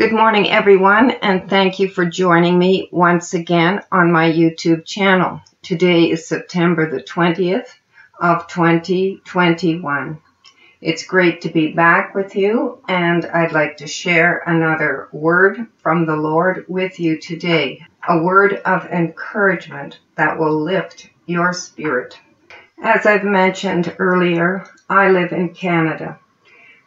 Good morning, everyone, and thank you for joining me once again on my YouTube channel. Today is September the 20th of 2021. It's great to be back with you, and I'd like to share another word from the Lord with you today, a word of encouragement that will lift your spirit. As I've mentioned earlier, I live in Canada.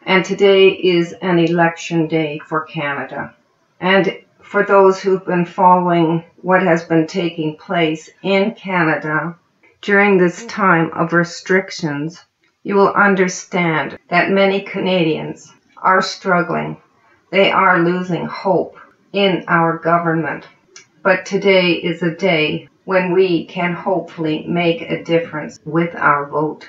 And today is an election day for Canada. And for those who've been following what has been taking place in Canada during this time of restrictions, you will understand that many Canadians are struggling. They are losing hope in our government. But today is a day when we can hopefully make a difference with our vote.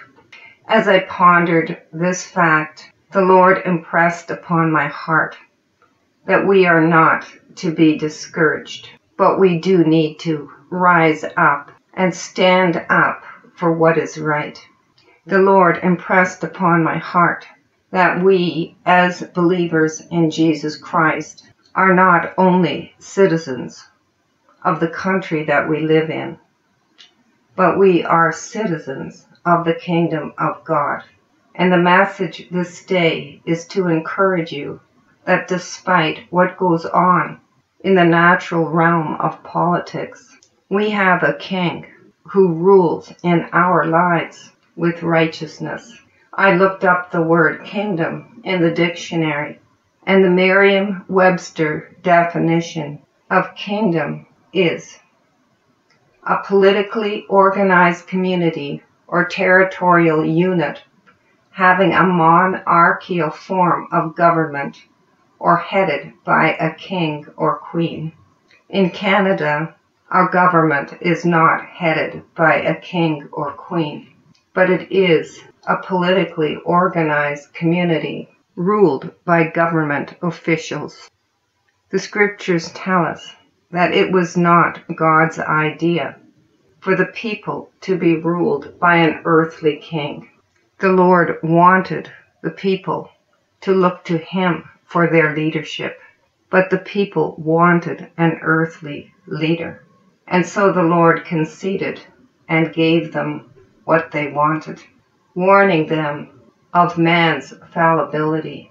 As I pondered this fact, the Lord impressed upon my heart that we are not to be discouraged, but we do need to rise up and stand up for what is right. The Lord impressed upon my heart that we, as believers in Jesus Christ, are not only citizens of the country that we live in, but we are citizens of the kingdom of God. And the message this day is to encourage you that despite what goes on in the natural realm of politics, we have a king who rules in our lives with righteousness. I looked up the word kingdom in the dictionary, and the Merriam-Webster definition of kingdom is a politically organized community or territorial unit having a monarchical form of government or headed by a king or queen. In Canada, our government is not headed by a king or queen, but it is a politically organized community ruled by government officials. The scriptures tell us that it was not God's idea for the people to be ruled by an earthly king. The Lord wanted the people to look to Him for their leadership, but the people wanted an earthly leader. And so the Lord conceded and gave them what they wanted, warning them of man's fallibility.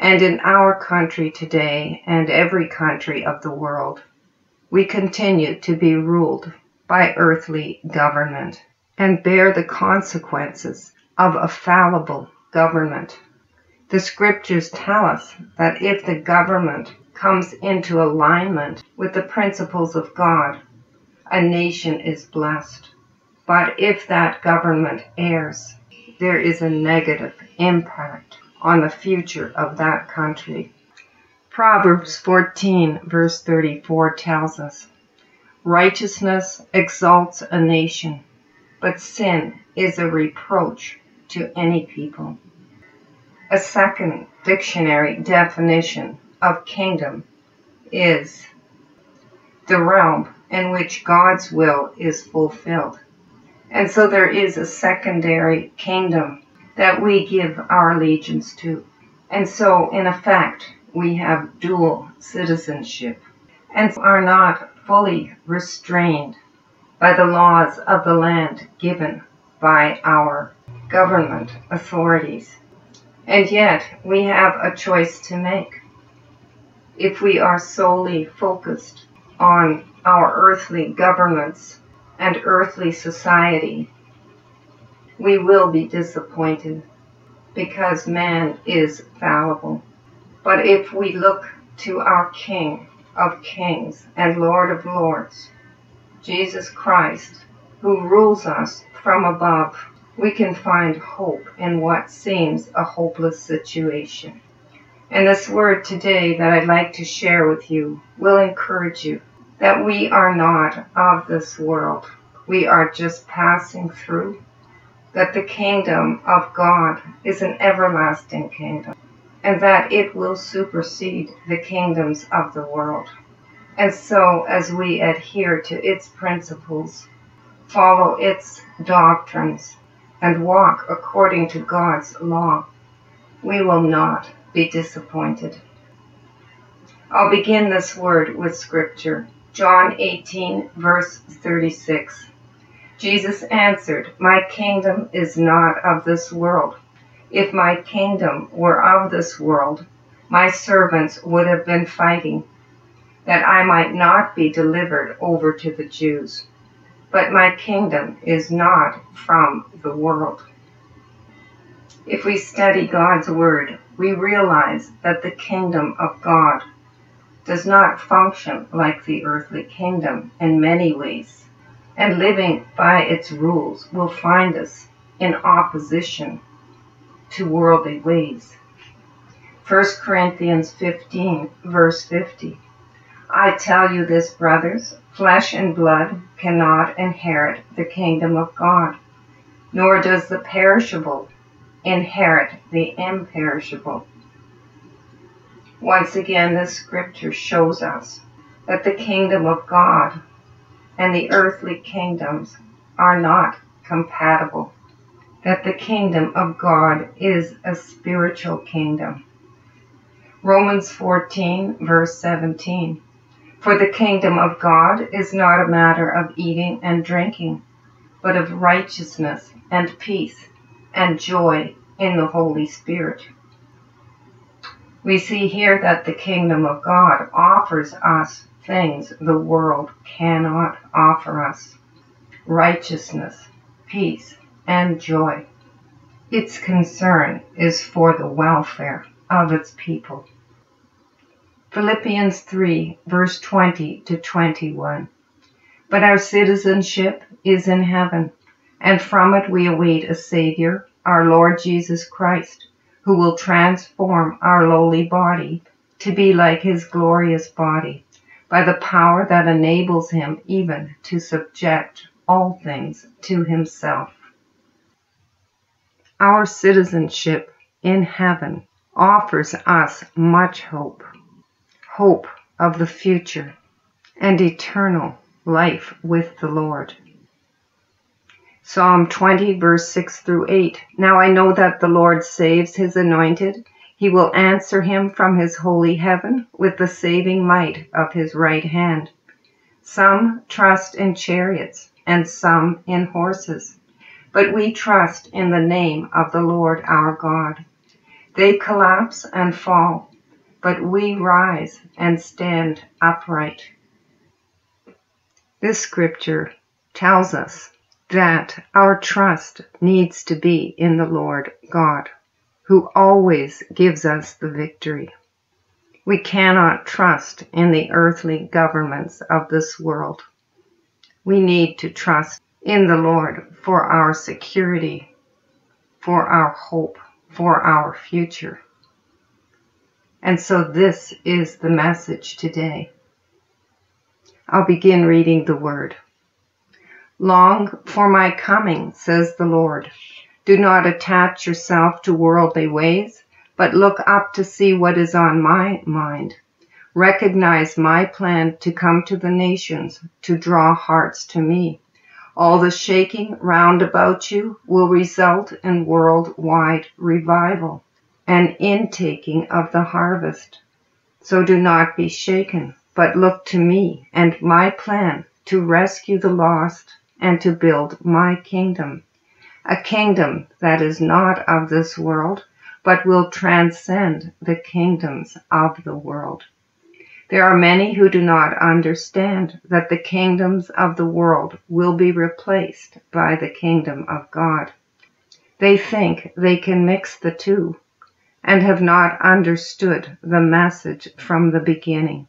And in our country today and every country of the world, we continue to be ruled by earthly government and bear the consequences of a fallible government. The scriptures tell us that if the government comes into alignment with the principles of God, a nation is blessed. But if that government errs, there is a negative impact on the future of that country. Proverbs 14 verse 34 tells us, "Righteousness exalts a nation, but sin is a reproach to any people." A second dictionary definition of kingdom is the realm in which God's will is fulfilled. And so there is a secondary kingdom that we give our allegiance to. And so, in effect, we have dual citizenship and are not fully restrained by the laws of the land given by our government authorities. And yet, we have a choice to make. If we are solely focused on our earthly governments and earthly society, we will be disappointed because man is fallible. But if we look to our King of Kings and Lord of Lords, Jesus Christ, who rules us from above, we can find hope in what seems a hopeless situation. And this word today that I'd like to share with you will encourage you that we are not of this world. We are just passing through. That the kingdom of God is an everlasting kingdom, and that it will supersede the kingdoms of the world. And so, as we adhere to its principles, follow its doctrines, and walk according to God's law, we will not be disappointed. I'll begin this word with scripture. John 18, verse 36. Jesus answered, "My kingdom is not of this world. If my kingdom were of this world, my servants would have been fighting, that I might not be delivered over to the Jews. But my kingdom is not from the world." If we study God's word, we realize that the kingdom of God does not function like the earthly kingdom in many ways, and living by its rules will find us in opposition to worldly ways. First Corinthians 15, verse 50. "I tell you this, brothers, flesh and blood cannot inherit the kingdom of God, nor does the perishable inherit the imperishable." Once again, this scripture shows us that the kingdom of God and the earthly kingdoms are not compatible, that the kingdom of God is a spiritual kingdom. Romans 14, verse 17. "For the kingdom of God is not a matter of eating and drinking, but of righteousness and peace and joy in the Holy Spirit." We see here that the kingdom of God offers us things the world cannot offer us: righteousness, peace, and joy. Its concern is for the welfare of its people. Philippians 3, verse 20 to 21. "But our citizenship is in heaven, and from it we await a Savior, our Lord Jesus Christ, who will transform our lowly body to be like his glorious body, by the power that enables him even to subject all things to himself." Our citizenship in heaven offers us much hope. Hope of the future, and eternal life with the Lord. Psalm 20, verse 6 through 8. "Now I know that the Lord saves his anointed. He will answer him from his holy heaven with the saving might of his right hand. Some trust in chariots, and some in horses. But we trust in the name of the Lord our God. They collapse and fall, but we rise and stand upright." This scripture tells us that our trust needs to be in the Lord God, who always gives us the victory. We cannot trust in the earthly governments of this world. We need to trust in the Lord for our security, for our hope, for our future. And so this is the message today. I'll begin reading the word. "Long for my coming, says the Lord. Do not attach yourself to worldly ways, but look up to see what is on my mind. Recognize my plan to come to the nations, to draw hearts to me. All the shaking round about you will result in worldwide revival, an intaking of the harvest. So do not be shaken, but look to me and my plan to rescue the lost and to build my kingdom, a kingdom that is not of this world, but will transcend the kingdoms of the world. There are many who do not understand that the kingdoms of the world will be replaced by the kingdom of God. They think they can mix the two, and have not understood the message from the beginning.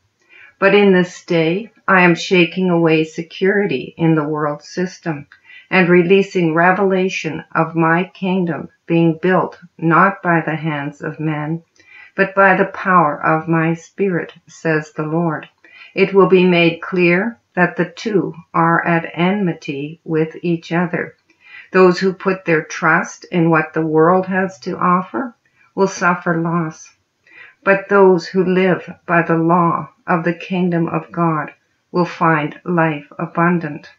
But in this day, I am shaking away security in the world system and releasing revelation of my kingdom being built not by the hands of men, but by the power of my Spirit, says the Lord. It will be made clear that the two are at enmity with each other. Those who put their trust in what the world has to offer will suffer loss, but those who live by the law of the kingdom of God will find life abundant.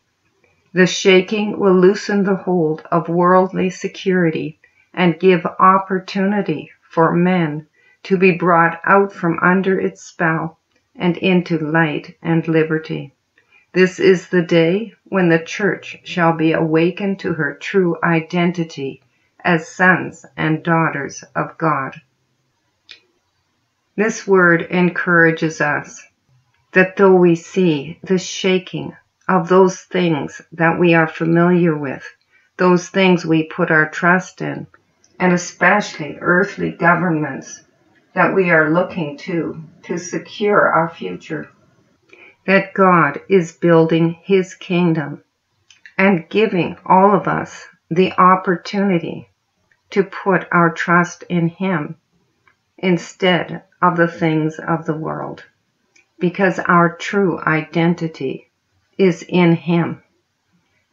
The shaking will loosen the hold of worldly security and give opportunity for men to be brought out from under its spell and into light and liberty. This is the day when the church shall be awakened to her true identity as sons and daughters of God. This word encourages us that though we see the shaking of those things that we are familiar with, those things we put our trust in, and especially earthly governments that we are looking to secure our future, that God is building His kingdom and giving all of us the opportunity to put our trust in Him instead of the things of the world, because our true identity is in Him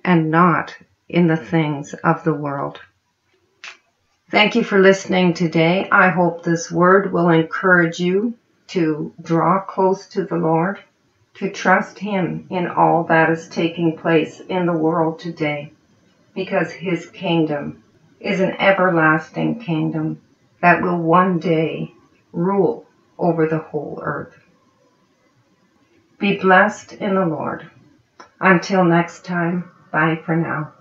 and not in the things of the world. Thank you for listening today. I hope this word will encourage you to draw close to the Lord, to trust Him in all that is taking place in the world today, because His kingdom is an everlasting kingdom that will one day rule over the whole earth. Be blessed in the Lord. Until next time, bye for now.